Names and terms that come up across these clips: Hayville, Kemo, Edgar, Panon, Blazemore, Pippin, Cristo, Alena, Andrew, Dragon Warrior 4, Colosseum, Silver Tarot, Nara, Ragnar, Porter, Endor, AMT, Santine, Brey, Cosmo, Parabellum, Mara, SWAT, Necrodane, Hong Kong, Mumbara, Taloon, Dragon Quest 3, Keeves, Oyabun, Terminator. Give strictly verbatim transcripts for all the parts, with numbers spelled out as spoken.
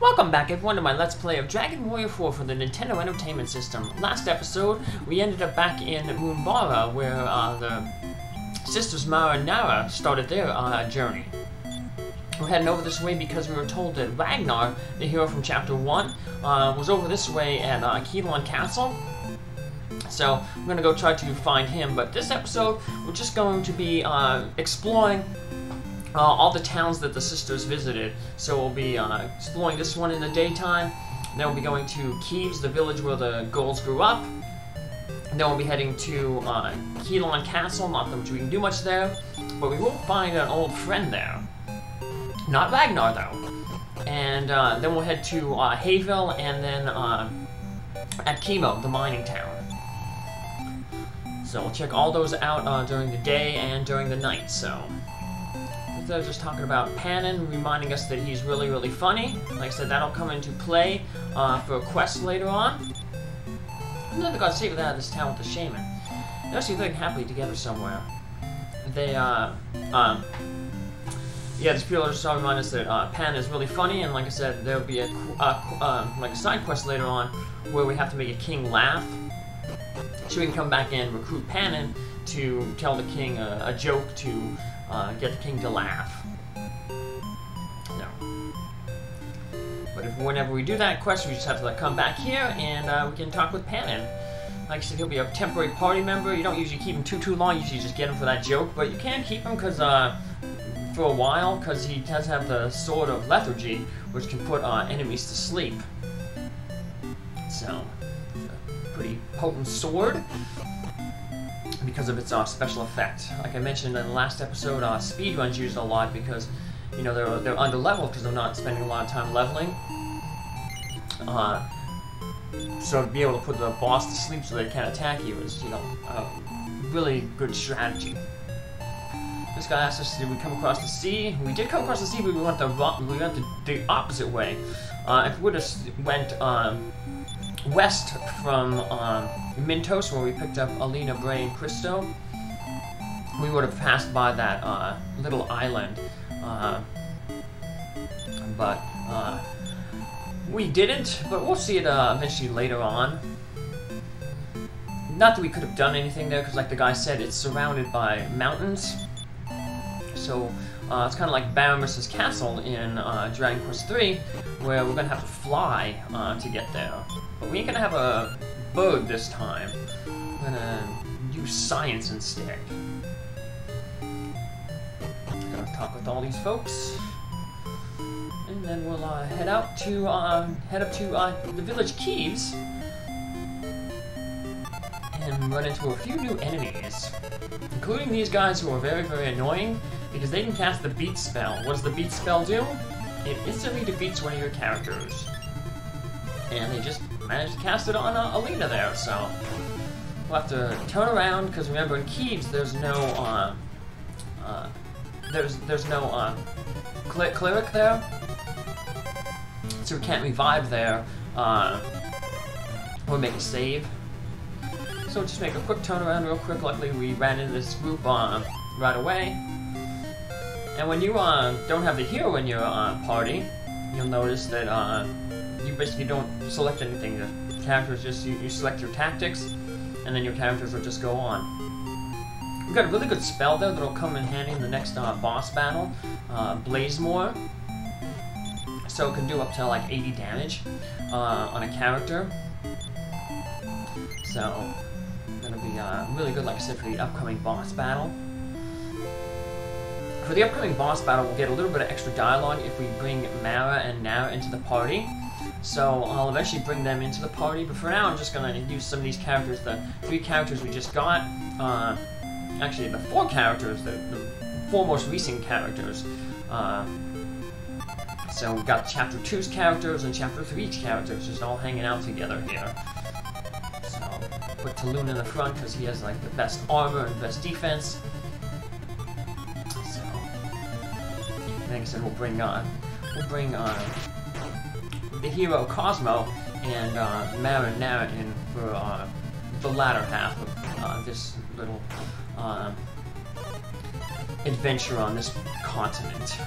Welcome back everyone to my Let's Play of Dragon Warrior four for the Nintendo Entertainment System. Last episode, we ended up back in Mumbara, where uh, the sisters Mara and Nara started their uh, journey. We're heading over this way because we were told that Ragnar, the hero from Chapter one, uh, was over this way at uh, Keeleon Castle. So, I'm going to go try to find him, but this episode, we're just going to be uh, exploring Uh, all the towns that the sisters visited. So we'll be uh, exploring this one in the daytime. Then we'll be going to Keeves, the village where the girls grew up. And then we'll be heading to uh, Keeleon Castle. Not that we can do much there, but we will find an old friend there. Not Ragnar though. And uh, then we'll head to uh, Hayville, and then uh, at Kemo, the mining town. So we'll check all those out uh, during the day and during the night. So. I was just talking about Panon, reminding us that he's really, really funny. Like I said, that'll come into play uh, for a quest later on. I'm never gonna save that out of this town with the shaman. They're actually living happily together somewhere. They, uh, um, yeah, this people just remind us that uh, Panon is really funny, and like I said, there'll be a uh, uh, like a side quest later on where we have to make a king laugh, so we can come back and recruit Panon to tell the king a, a joke to. Uh, get the king to laugh. No. But if whenever we do that quest, we just have to like, come back here and uh, we can talk with Panon. Like I said, he'll be a temporary party member. You don't usually keep him too, too long. You usually just get him for that joke. But you can keep him cause, uh, for a while because he does have the Sword of Lethargy, which can put uh, enemies to sleep. So, it's a pretty potent sword. Because of its uh, special effect. Like I mentioned in the last episode, uh, speedruns used a lot because, you know, they're, they're under-leveled because they're not spending a lot of time leveling. Uh, so to be able to put the boss to sleep so they can't attack you is, you know, a really good strategy. This guy asked us, did we come across the sea? We did come across the sea, but we went the, we went the, the opposite way. Uh, if we would have went, um... west from um, Mintos, where we picked up Alena, Brey, and Cristo, we would have passed by that uh, little island, uh, but uh, we didn't. But we'll see it uh, eventually later on. Not that we could have done anything there, because, like the guy said, it's surrounded by mountains. So uh, it's kind of like Baroness's Castle in uh, Dragon Quest three, where we're gonna have to fly uh, to get there. But we ain't gonna have a bird this time. We're gonna use science instead. Gonna talk with all these folks, and then we'll uh, head out to uh, head up to uh, the village Keeves, and run into a few new enemies, including these guys who are very, very annoying because they can cast the beat spell. What does the beat spell do? It instantly defeats one of your characters, and they just managed to cast it on uh, Alena there, so we'll have to turn around, because remember in Keeves there's no, uh, uh, there's, there's no, uh, cler cleric there, so we can't revive there, uh, or make a save. So we'll just make a quick turnaround real quick. Luckily we ran into this group, uh, right away, and when you, uh, don't have the hero in your, uh, party, you'll notice that, uh, you basically don't select anything. The characters just, you, you select your tactics, and then your characters will just go on. We've got a really good spell there that'll come in handy in the next uh, boss battle, uh, Blazemore. So it can do up to like eighty damage uh, on a character. So that'll be uh, really good, like I said, for the upcoming boss battle. For the upcoming boss battle, we'll get a little bit of extra dialogue if we bring Mara and Nara into the party. So I'll eventually bring them into the party, but for now I'm just going to use some of these characters, the three characters we just got, uh, actually the four characters, the, the four most recent characters. Uh, so we've got Chapter two's characters and Chapter three's characters just all hanging out together here. So put Taloon in the front because he has like the best armor and best defense. So like I said, we'll bring on, we'll bring on. the hero Cosmo and uh, Mara and Nara in for uh, the latter half of uh, this little uh, adventure on this continent.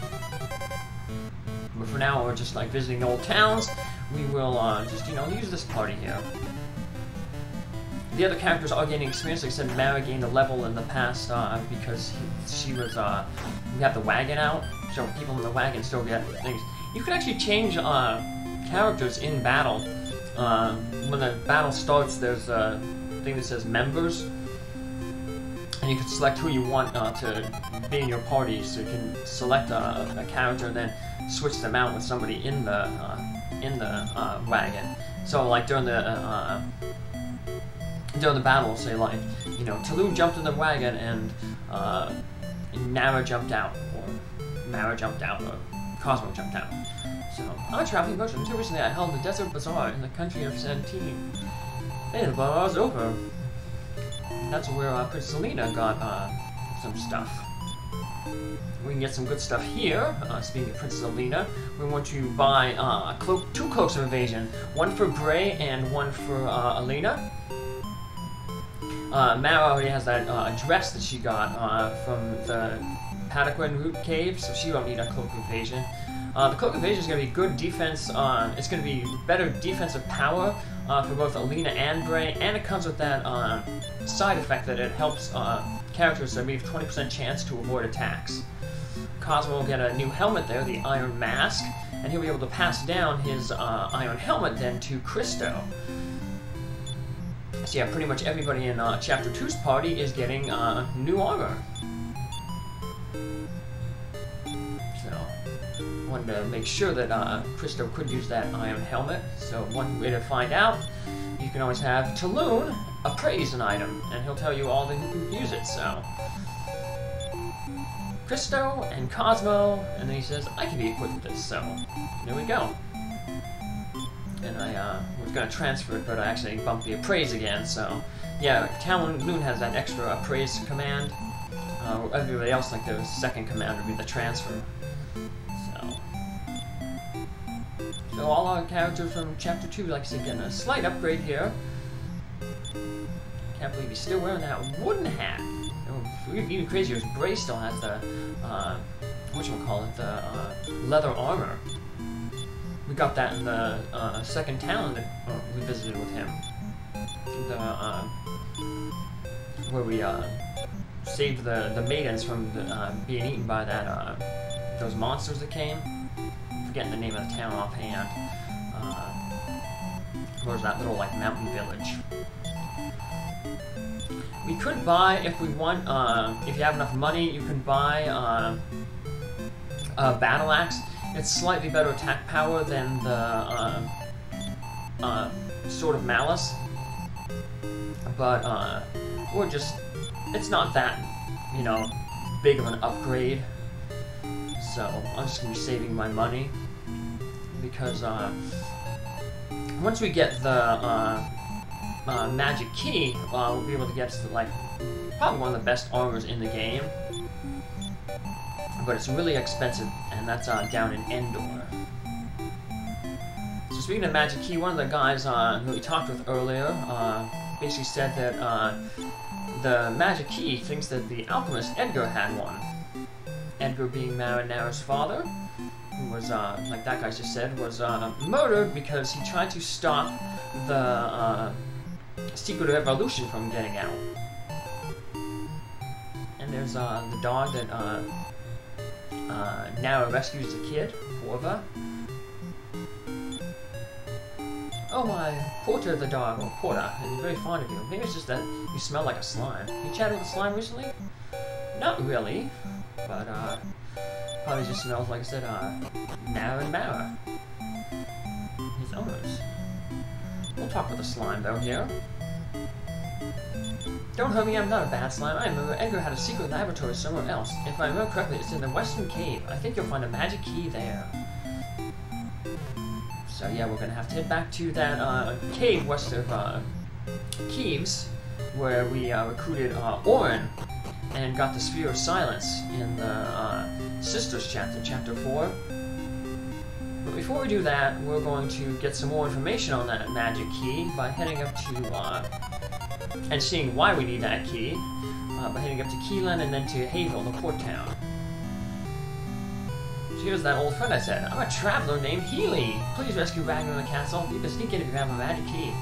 But for now we're just like visiting the old towns. We will uh, just, you know, use this party here. The other characters are gaining experience. Like I said, Mara gained a level in the past uh, because he, she was, uh, we got the wagon out, so people in the wagon still get things. You can actually change uh, characters in battle. Uh, when the battle starts, there's a thing that says members, and you can select who you want uh, to be in your party, so you can select a, a character and then switch them out with somebody in the, uh, in the uh, wagon. So like during the, uh, during the battle, say like, you know, Taloon jumped in the wagon and uh, Nara jumped out, or Mara jumped out, or Cosmo jumped out. So, I'm a traveling merchant. Until recently I held the desert bazaar in the country of Santine. Hey, the bazaar's over. And that's where uh, Princess Alena got uh, some stuff. We can get some good stuff here. Uh, speaking of Princess Alena, we want to buy uh, clo two cloaks of evasion. One for Brey and one for uh, Alena. Uh, Mara already has that uh, dress that she got uh, from the Padaquin root cave, so she won't need a cloak of evasion. Uh, the cloak of evasion is going to be good defense. Uh, it's going to be better defensive power uh, for both Alena and Brey, and it comes with that uh, side effect that it helps uh, characters that leave twenty percent chance to avoid attacks. Cosmo will get a new helmet there, the Iron Mask, and he'll be able to pass down his uh, Iron Helmet then to Cristo. So yeah, pretty much everybody in uh, Chapter two's party is getting uh, new armor. So, wanted to make sure that uh, Cristo could use that Iron Helmet. So one way to find out, you can always have Taloon appraise an item, and he'll tell you all that you can use it, so. Cristo and Cosmo, and then he says, I can be equipped with this, so there we go. And I uh, was going to transfer it, but I actually bumped the appraise again, so. Yeah, Taloon has that extra appraise command. Uh, everybody else, like the second command would be the transfer. So. So all our characters from Chapter two, like I said, getting a slight upgrade here. Can't believe he's still wearing that wooden hat. Even crazier is Brey still has the, uh, whatchamacallit, the uh, leather armor. We got that in the uh, second town that uh, we visited with him. The, uh, where we uh, saved the, the maidens from the, uh, being eaten by that uh, those monsters that came. I'm forgetting the name of the town offhand. Uh, where's that little like mountain village? We could buy, if we want, uh, if you have enough money, you can buy uh, a battle axe. It's slightly better attack power than the uh, uh, Sword of Malice, but uh, or just it's not that, you know, big of an upgrade. So I'm just gonna be saving my money because uh, once we get the uh, uh, magic key, uh, we'll be able to get to, like, probably one of the best armors in the game. But it's really expensive, and that's uh, down in Endor. So speaking of magic key, one of the guys uh, who we talked with earlier uh, basically said that uh, the magic key thinks that the alchemist Edgar had one. Edgar, being Mara Nara's father, who was, uh, like that guy just said, was uh, murdered because he tried to stop the uh, secret of evolution from getting out. And there's uh, the dog that. Uh, Uh, Nara rescues the kid, Porva. Oh my, Porter the dog, or Porter, is very fond of you. Maybe it's just that you smell like a slime. You chatted with a slime recently? Not really, but uh, probably just smells, like I said, uh, Nara and Mara. His owners. We'll talk with the slime though here. Don't hurt me, I'm not a bad slime. I remember Edgar had a secret laboratory somewhere else. If I remember correctly, it's in the western cave. I think you'll find a magic key there. So yeah, we're gonna have to head back to that uh, cave west of uh, Keeves, where we uh, recruited uh, Orin and got the Sphere of Silence in the uh, Sisters chapter, Chapter four. But before we do that, we're going to get some more information on that magic key by heading up to uh, and seeing why we need that key, uh, by heading up to Keeleon and then to Hayville, the port town. Here's that old friend I said. I'm a traveler named Healie. Please rescue Ragnar in the castle. Leave a sneak in if you have a magic key.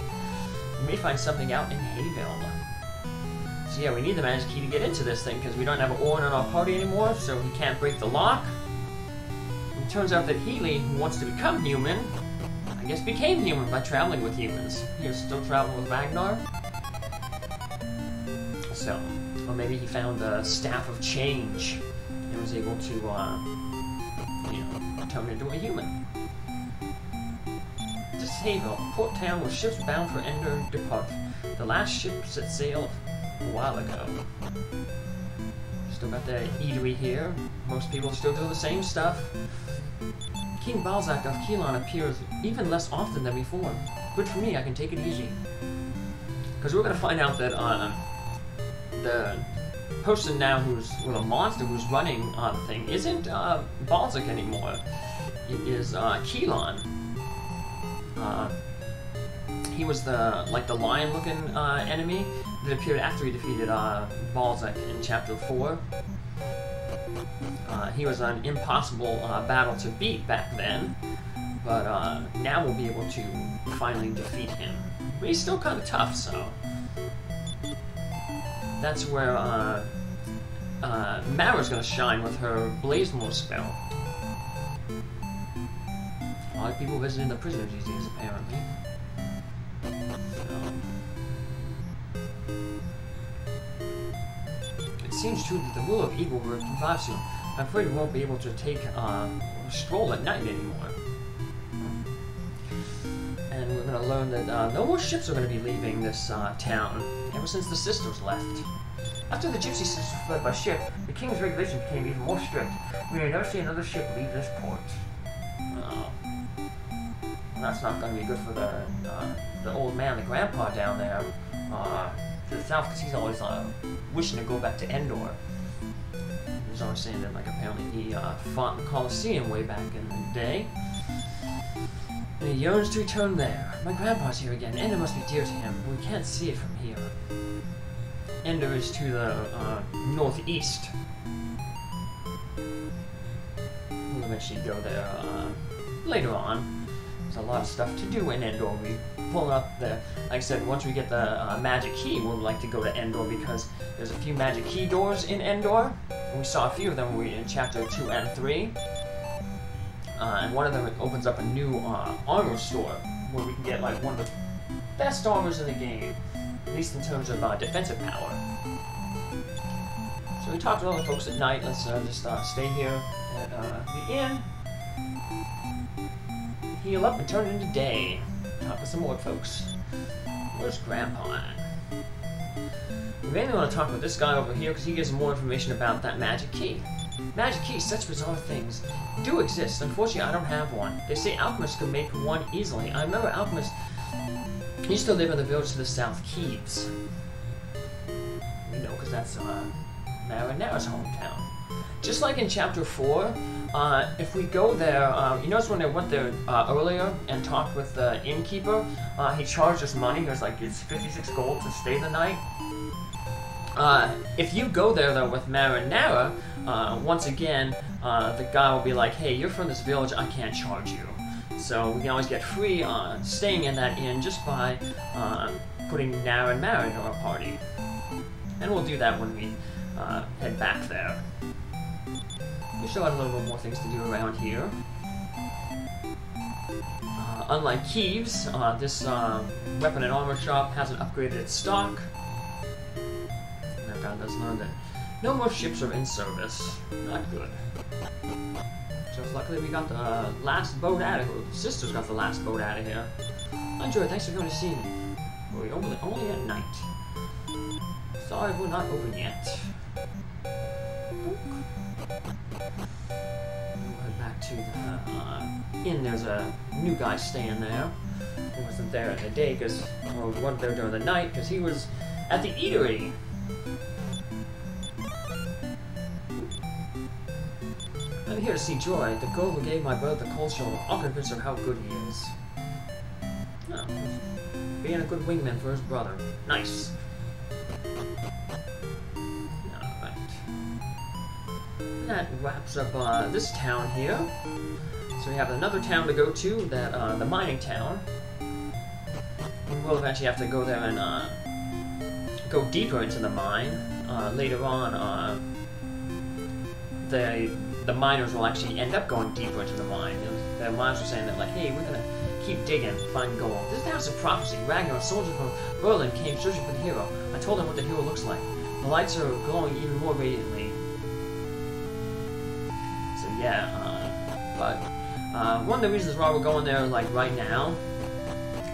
We may find something out in Hayville. So yeah, we need the magic key to get into this thing, because we don't have Orin in our party anymore, so we can't break the lock. It turns out that Healie, who wants to become human, I guess became human by traveling with humans. You're still traveling with Ragnar? So, or maybe he found the Staff of Change and was able to, uh, you know, turn into a human. Disable, port town where ships bound for Endor depart. The last ship set sail a while ago. Still got the eatery here. Most people still do the same stuff. King Balzac of Keeleon appears even less often than before. Good for me, I can take it easy. Because we're going to find out that uh, the person now who's, well, a monster who's running on the thing isn't uh, Balzac anymore. It is uh, Keeleon. Uh, he was the, like, the lion-looking uh, enemy that appeared after he defeated uh, Balzac in Chapter four. Uh, he was an impossible uh, battle to beat back then, but uh, now we'll be able to finally defeat him. But he's still kind of tough, so... That's where uh, uh, Mara's going to shine with her Blazemore spell. A lot of people visiting the prisoners these days, apparently. So. It seems true that the rule of evil will revive soon. I'm afraid we won't be able to take uh, a stroll at night anymore. And we're going to learn that uh, no more ships are going to be leaving this uh, town ever since the sisters left. After the gypsy sisters fled by ship, the king's regulations became even more strict. We may never see another ship leave this port. Oh. Well, that's not going to be good for the uh, the old man, the grandpa down there uh, to the south, because he's always uh, wishing to go back to Endor. He's always saying that, like, apparently he uh, fought in the Colosseum way back in the day. And he yearns to return there. My grandpa's here again. Endor must be dear to him, but we can't see it from here. Endor is to the uh, northeast. We'll eventually go there uh, later on. There's a lot of stuff to do in Endor. We pull up the, like I said, once we get the uh, magic key, we'll like to go to Endor, because there's a few magic key doors in Endor. And we saw a few of them we, in Chapter two and three. Uh, and one of them opens up a new uh, armor store, where we can get, like, one of the best armors in the game, at least in terms of uh, defensive power. So we talked to all the folks at night. Let's uh, just uh, stay here at uh, the inn, heal up, and turn into day. Talk with some more folks. Where's Grandpa at? We mainly want to talk with this guy over here, because he gives more information about that magic key. Magic keys, such bizarre things, do exist. Unfortunately, I don't have one. They say alchemists can make one easily. I remember alchemists used to live in the village to the south, Keeps. You know, because that's uh, Mara and Nara's hometown. Just like in Chapter four, uh, if we go there, uh, you notice when I went there uh, earlier and talked with the innkeeper, uh, he charged us money. It was like, it's fifty-six gold to stay the night. Uh, if you go there, though, with Mara and Nara, uh, once again, uh, the guy will be like, hey, you're from this village, I can't charge you. So we can always get free uh, staying in that inn just by uh, putting Nara and Mara into our party. And we'll do that when we uh, head back there. We still have a little bit more things to do around here. Uh, unlike Keeves, uh, this uh, weapon and armor shop hasn't upgraded its stock. God does learn that no more ships are in service. Not good. So luckily we got the last boat out of here. The sisters got the last boat out of here. Andrew, thanks for coming to see me. We're only, only at night. Sorry, we're not open yet. We'll head back to the uh, inn. There's a new guy staying there. He wasn't there in the day because, or wasn't there during the night because he was at the eatery. I'm here to see Joy, the girl who gave my brother the cold shoulder. I'll convince her how good he is. Oh. Being a good wingman for his brother. Nice. Alright. that wraps up uh, this town here. So we have another town to go to, that uh, the mining town. We'll eventually have to go there and uh, go deeper into the mine. Uh, later on, uh, the the miners will actually end up going deeper into the mine. Their miners were saying that, like, hey, we're gonna keep digging, find gold. This town is a prophecy. Ragnar, a soldier from Berlin, came searching for the hero. I told him what the hero looks like. The lights are glowing even more radiantly. So yeah, uh, but uh, one of the reasons why we're going there, like right now,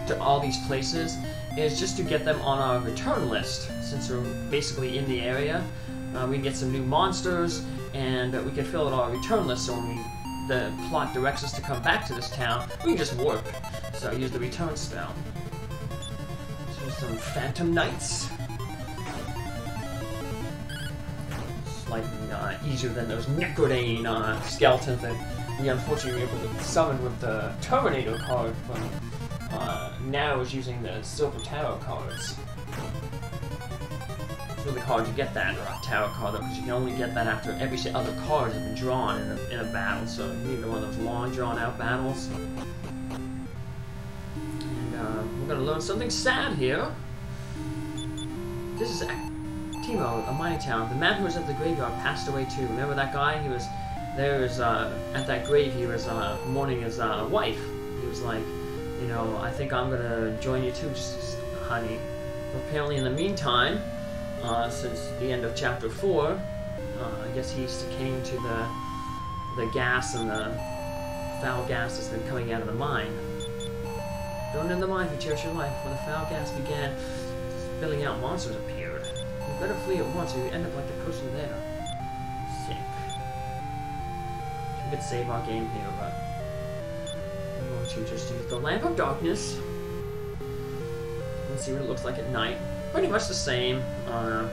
to all these places, is just to get them on our return list. Since we're basically in the area, uh, we can get some new monsters, and uh, we can fill out our return list. So when we, the plot directs us to come back to this town, we can just warp. So use the return spell. So some Phantom Knights. Slightly uh, easier than those Necrodane uh, skeletons that we unfortunately were able to summon with the Terminator card from uh, now is using the Silver Tarot cards. It's really hard to get that uh, Tarot card though, because you can only get that after every other card has been drawn in a, in a battle, so you need one of those long drawn out battles. And uh, we're gonna learn something sad here. This is actually Kemo, a mining town. The man who was at the graveyard passed away too. Remember that guy? He was there was, uh, at that grave. He was uh, mourning his uh, wife. He was like, you know, I think I'm gonna join you too, just, honey. But apparently, in the meantime, uh, since the end of chapter four, uh, I guess he came to the the gas and the foul gas that's been coming out of the mine. Don't end the mine if you cherish your life. When the foul gas began spilling out, monsters appeared. You better flee at once or you end up like the person there. Sick. We could save our game here, but I'm going to just use the Lamp of Darkness. Let's see what it looks like at night. Pretty much the same. Uh,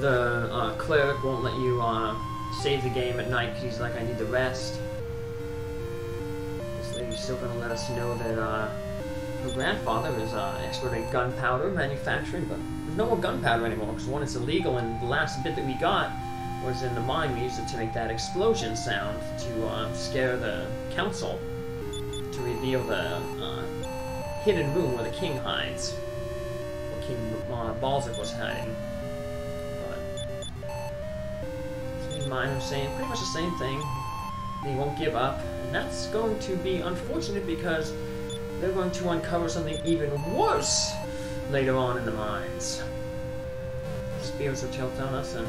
the uh, cleric won't let you uh, save the game at night because he's like, I need the rest. So he's still going to let us know that uh, her grandfather is uh, expert at gunpowder manufacturing, but no more gunpowder anymore, because one, it's illegal, and the last bit that we got was in the mine. We used it to make that explosion sound to um, scare the council, to reveal the uh, hidden room where the king hides, where King uh, Balzac was hiding. But so mine are saying pretty much the same thing. They won't give up, and that's going to be unfortunate because they're going to uncover something even worse later on in the mines. Spears are tilted on us, and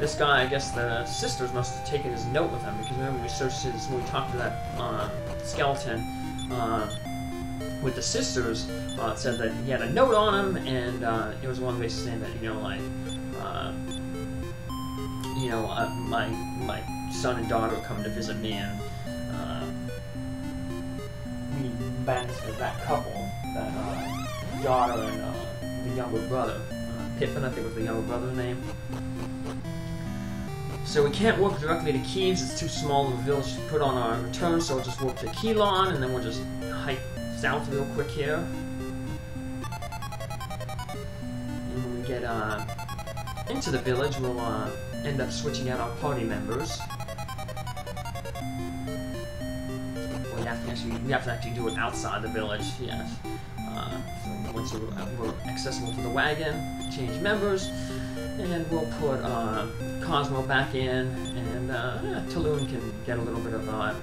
this guy, I guess the sisters must have taken his note with him, because remember we searched his, when we talked to that uh, skeleton uh, with the sisters, uh, it said that he had a note on him, and uh, it was one basically saying that, you know, like, uh, you know, uh, my, my son and daughter are coming to visit me, and uh, we banished that couple, that, uh, daughter and uh, the younger brother. Uh, Pippin, I think was the younger brother's name. So we can't walk directly to Keeves, it's too small of a village to put on our return, so we'll just walk to Keeleon, and then we'll just hike south real quick here. And when we get uh, into the village, we'll uh, end up switching out our party members. We have to actually, we have to actually do it outside the village, yes. Uh, so once we're, uh, we're accessible for the wagon, change members, and we'll put uh, Cosmo back in, and uh, yeah, Taloon can get a little bit of uh,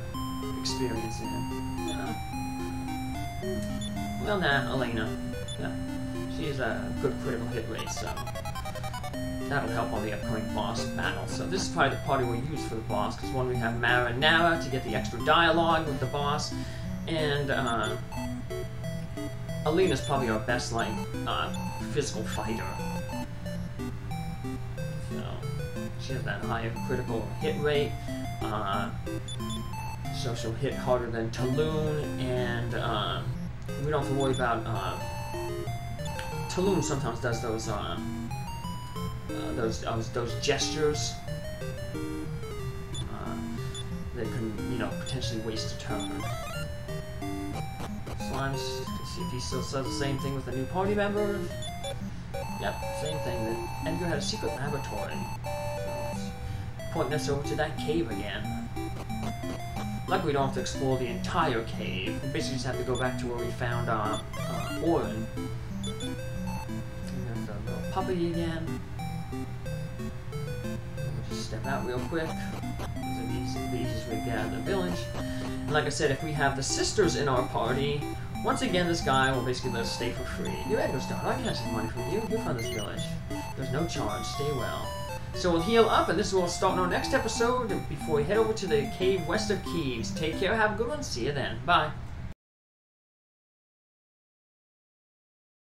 experience in him. Yeah. Well, nah, Alena. Yeah. She's a good critical hit rate, so that'll help on the upcoming boss battle. So this is probably the party we'll use for the boss, because one, we have Mara and Nara to get the extra dialogue with the boss, and uh, Alena's probably our best, like, uh, physical fighter. So, she has that higher critical hit rate, uh, so she'll hit harder than Taloon, and, uh, we don't have to worry about, uh, Taloon sometimes does those, uh, uh those, uh, those gestures, uh, that can, you know, potentially waste a turn. Slimes, see if he still says the same thing with a new party member. Yep, same thing. Edgar had a secret laboratory. So point us over to that cave again. Luckily we don't have to explore the entire cave. We basically just have to go back to where we found our uh, Orin. And there's the little puppy again. We'll just step out real quick. These are the easiest way to get out of the village. And like I said, if we have the sisters in our party, once again this guy will basically let us stay for free. You Edgar's daughter, I can have some money from you. You found this village. There's no charge. Stay well. So we'll heal up, and this will start in our next episode before we head over to the cave west of Keeves. Take care, have a good one, see you then. Bye.